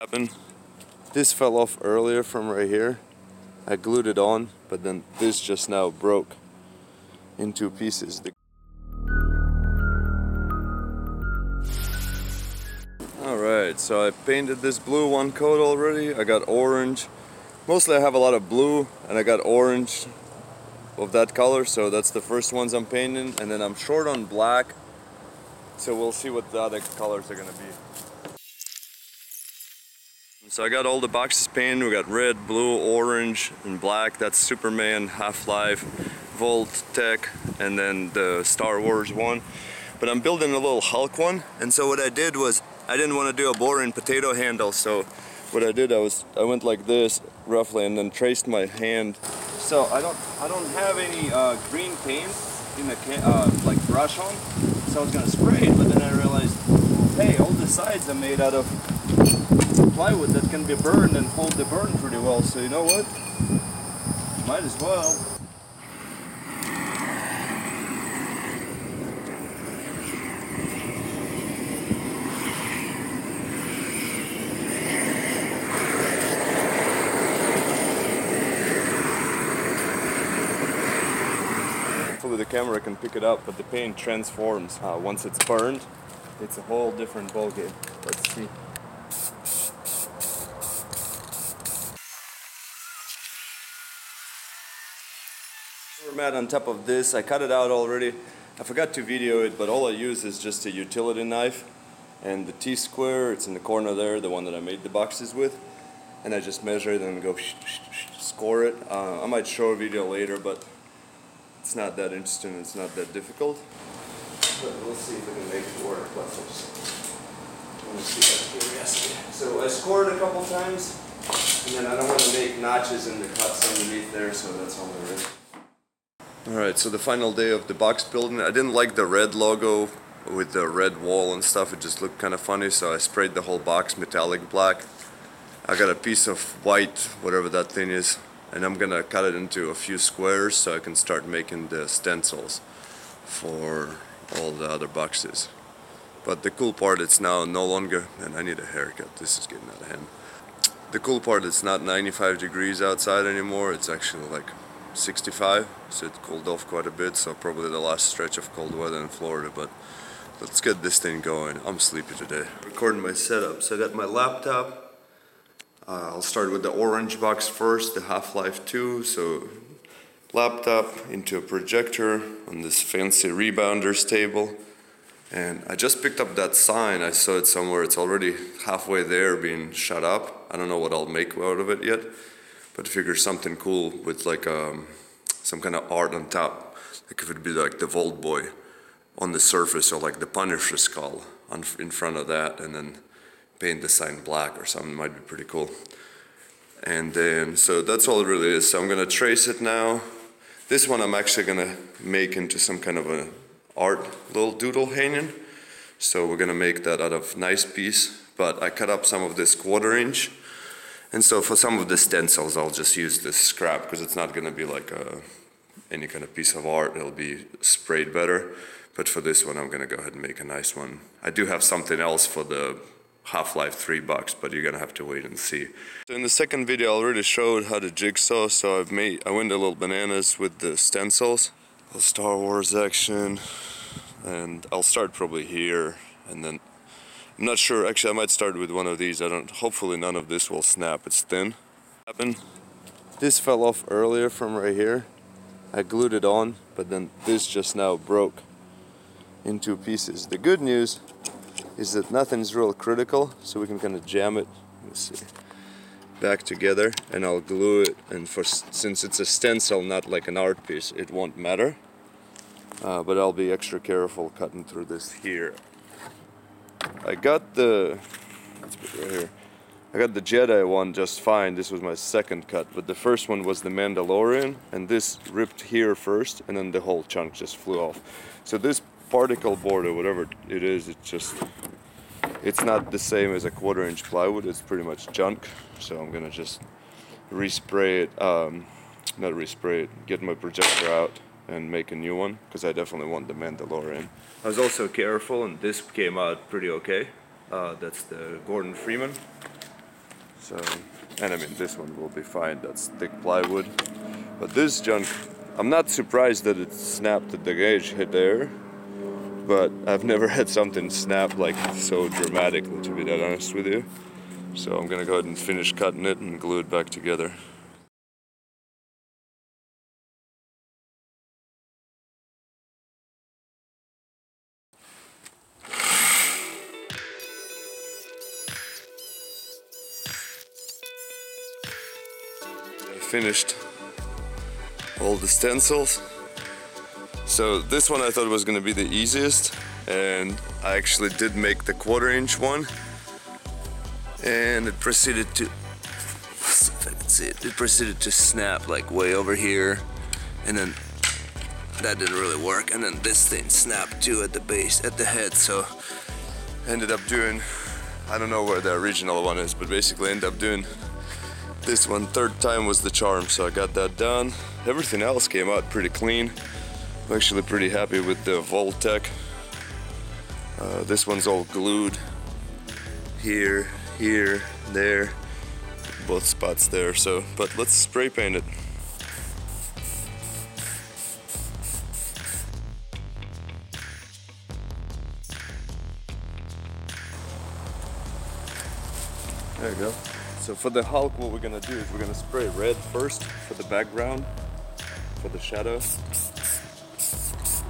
happened. This fell off earlier from right here. I glued it on, but then this just now broke in two pieces. Alright, so I painted this blue one coat already. I got orange. Mostly I have a lot of blue, and I got orange of that color, so that's the first ones I'm painting, and then I'm short on black, so we'll see what the other colors are gonna be. So I got all the boxes painted. We got red, blue, orange, and black. That's Superman, Half-Life, Vault-Tec, and then the Star Wars one. But I'm building a little Hulk one, and so what I did was, I didn't want to do a boring potato handle, so what I did, I went like this, roughly, and then traced my hand. So I don't have any green paint in the like brush on, so I was gonna spray it, but then I realized, hey, all the sides are made out of plywood that can be burned and hold the burn pretty well. So you know what? Might as well. The camera can pick it up, but the paint transforms once it's burned. It's a whole different ballgame. Let's see. Mat on top of this, I cut it out already. I forgot to video it, but all I use is just a utility knife and the T-square. It's in the corner there, the one that I made the boxes with, and I just measure it and go score it. I might show a video later, but it's not that interesting, it's not that difficult. But we'll see if we can make it work. Let's see that curiosity. So I scored a couple times, and then I don't want to make notches in the cuts underneath there, so that's all there is. Alright, so the final day of the box building. I didn't like the red logo with the red wall and stuff, it just looked kind of funny, so I sprayed the whole box metallic black. I got a piece of white, whatever that thing is, and I'm gonna cut it into a few squares so I can start making the stencils for all the other boxes. But the cool part, it's now no longer, and I need a haircut, this is getting out of hand. The cool part, it's not 95 degrees outside anymore, it's actually like 65, so it cooled off quite a bit, so probably the last stretch of cold weather in Florida, but let's get this thing going. I'm sleepy today. Recording my setup, so I got my laptop. I'll start with the orange box first, the Half-Life 2, so laptop into a projector on this fancy rebounders table. And I just picked up that sign, I saw it somewhere, it's already halfway there being shut up. I don't know what I'll make out of it yet, but I figure something cool with like some kind of art on top. Like if it'd be like the Vault Boy on the surface, or like the Punisher skull in front of that, and then paint the sign black or something, might be pretty cool. And then, so that's all it really is. So I'm gonna trace it now. This one I'm actually gonna make into some kind of a art little doodle hanging. So we're gonna make that out of nice piece, but I cut up some of this 1/4 inch. And so for some of the stencils, I'll just use this scrap because it's not gonna be like any kind of piece of art, it'll be sprayed better. But for this one, I'm gonna go ahead and make a nice one. I do have something else for the Half-Life 3 box, but you're gonna have to wait and see. So in the second video I already showed how to jigsaw, so I went a little bananas with the stencils. Star Wars action, and I'll start probably here, and then I'm not sure, actually I might start with one of these. Hopefully none of this will snap, it's thin. This fell off earlier from right here. I glued it on, but then this just now broke in two pieces. The good news is that nothing's real critical, so we can kind of jam it, let's see, back together, and I'll glue it, and since it's a stencil, not like an art piece, it won't matter, but I'll be extra careful cutting through this here. I got the, let's put it right here, I got the Jedi one just fine, this was my second cut, but the first one was the Mandalorian, and this ripped here first, and then the whole chunk just flew off. So this particle board or whatever it is, it's not the same as a 1/4 inch plywood, it's pretty much junk, so I'm gonna just respray it, not respray it, get my projector out and make a new one, because I definitely want the Mandalorian. I was also careful, and this came out pretty okay. That's the Gordon Freeman, So, and I mean, this one will be fine, that's thick plywood. But this junk, I'm not surprised that it snapped at the gauge there, but I've never had something snap like so dramatically, to be that honest with you. So I'm gonna go ahead and finish cutting it and glue it back together. Finished all the stencils. So this one I thought was gonna be the easiest, and I actually did make the 1/4 inch one, and it proceeded to, if I can see it, it proceeded to snap like way over here, and then that didn't really work, and then this thing snapped too at the base, at the head. So I ended up doing, I don't know where the original one is, but basically ended up doing this one. Third time was the charm, so I got that done. Everything else came out pretty clean. I'm actually pretty happy with the Vault-Tec. This one's all glued here, here, there, both spots there. So, but let's spray paint it. There you go. So for the Hulk, what we're gonna do is we're gonna spray red first for the background, for the shadow. Just like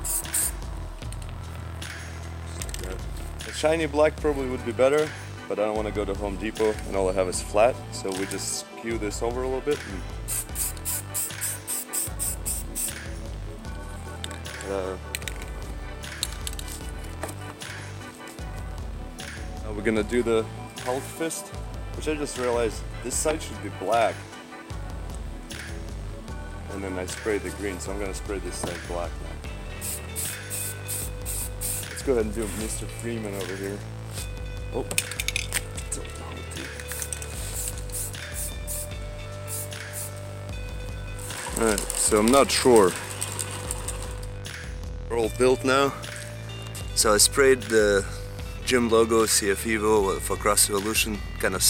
that. A shiny black probably would be better, but I don't wanna go to Home Depot and all I have is flat, so we just skew this over a little bit. And, now we're gonna do the Hulk fist, which I just realized this side should be black, and then I sprayed the green, so I'm gonna spray this side black now. Let's go ahead and do Mr. Freeman over here. Oh, it's a penalty. Alright, so I'm not sure. We're all built now. So I sprayed the Gym logo, CF Evo for Cross Evolution, kind of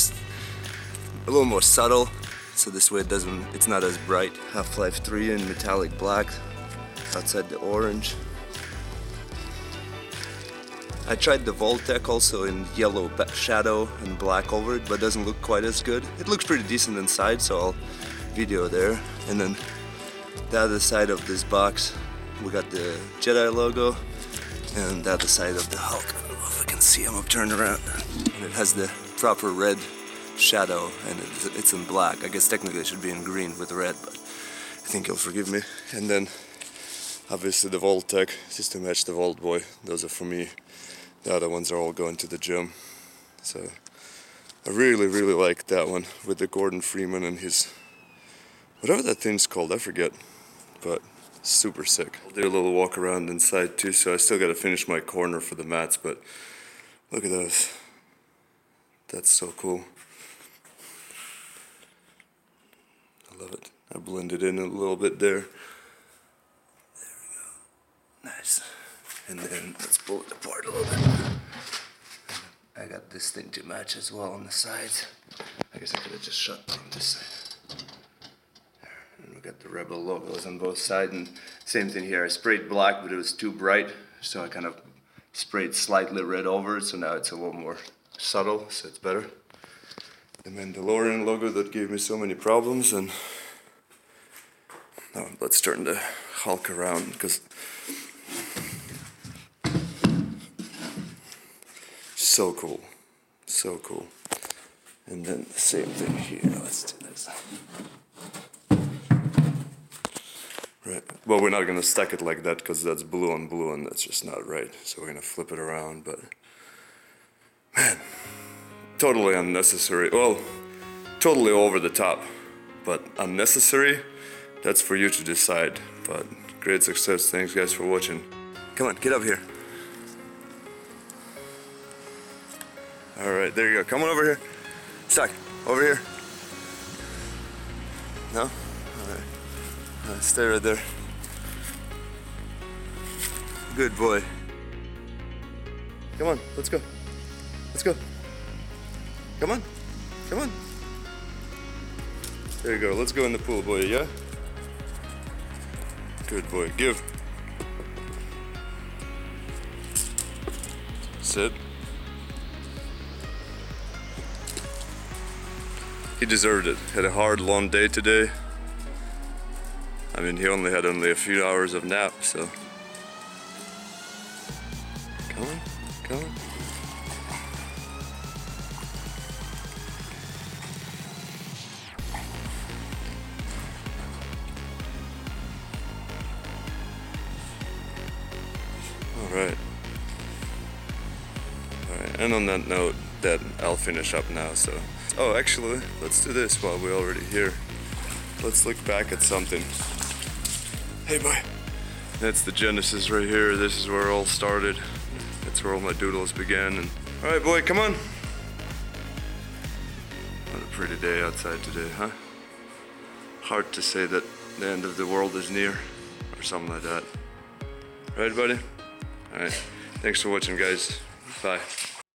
a little more subtle, so this way it doesn't, it's not as bright. Half-Life 3 in metallic black, outside the orange. I tried the Vault-Tec also in yellow shadow and black over it, but it doesn't look quite as good. It looks pretty decent inside, so I'll video there. And then the other side of this box, we got the Jedi logo, and the other side of the Hulk. I don't know if I can see him, I'll turn around. And it has the proper red shadow, and it's in black. I guess technically it should be in green with red, but I think you'll forgive me. And then obviously the Vault-Tec, just to match the Vault Boy. Those are for me. The other ones are all going to the gym. So I really, really like that one with the Gordon Freeman and his, whatever that thing's called, I forget. But super sick. I'll do a little walk around inside too, so I still gotta finish my corner for the mats, but look at those. That's so cool. I love it. I blended in a little bit there. There we go. Nice. And then let's pull it apart a little bit. I got this thing to match as well on the sides. I guess I could have just shut down this side. We got the Rebel logos on both sides, and same thing here. I sprayed black, but it was too bright, so I kind of sprayed slightly red over it, so now it's a little more subtle, so it's better. The Mandalorian logo that gave me so many problems, and now let's turn the Hulk around, because so cool, so cool. And then the same thing here, let's do this. Right. Well, we're not going to stack it like that because that's blue on blue and that's just not right. So we're going to flip it around, but man, totally unnecessary. Well, totally over the top, but unnecessary, that's for you to decide. But great success. Thanks guys for watching. Come on, get up here. All right, there you go. Come on over here. Stuck. Over here. No? All right. Stay right there. Good boy. Come on, let's go. Let's go. Come on. Come on. There you go. Let's go in the pool, boy, yeah? Good boy. Give. Sit. He deserved it. Had a hard, long day today. I mean, he only had a few hours of nap, so. Come on, come on. All right. And on that note, that I'll finish up now. So, oh, actually, let's do this while we're already here. Let's look back at something. Hey, boy. That's the genesis right here. This is where it all started. That's where all my doodles began. And all right, boy, come on. What a pretty day outside today, huh? Hard to say that the end of the world is near, or something like that. Right, buddy? All right. Thanks for watching, guys. Bye.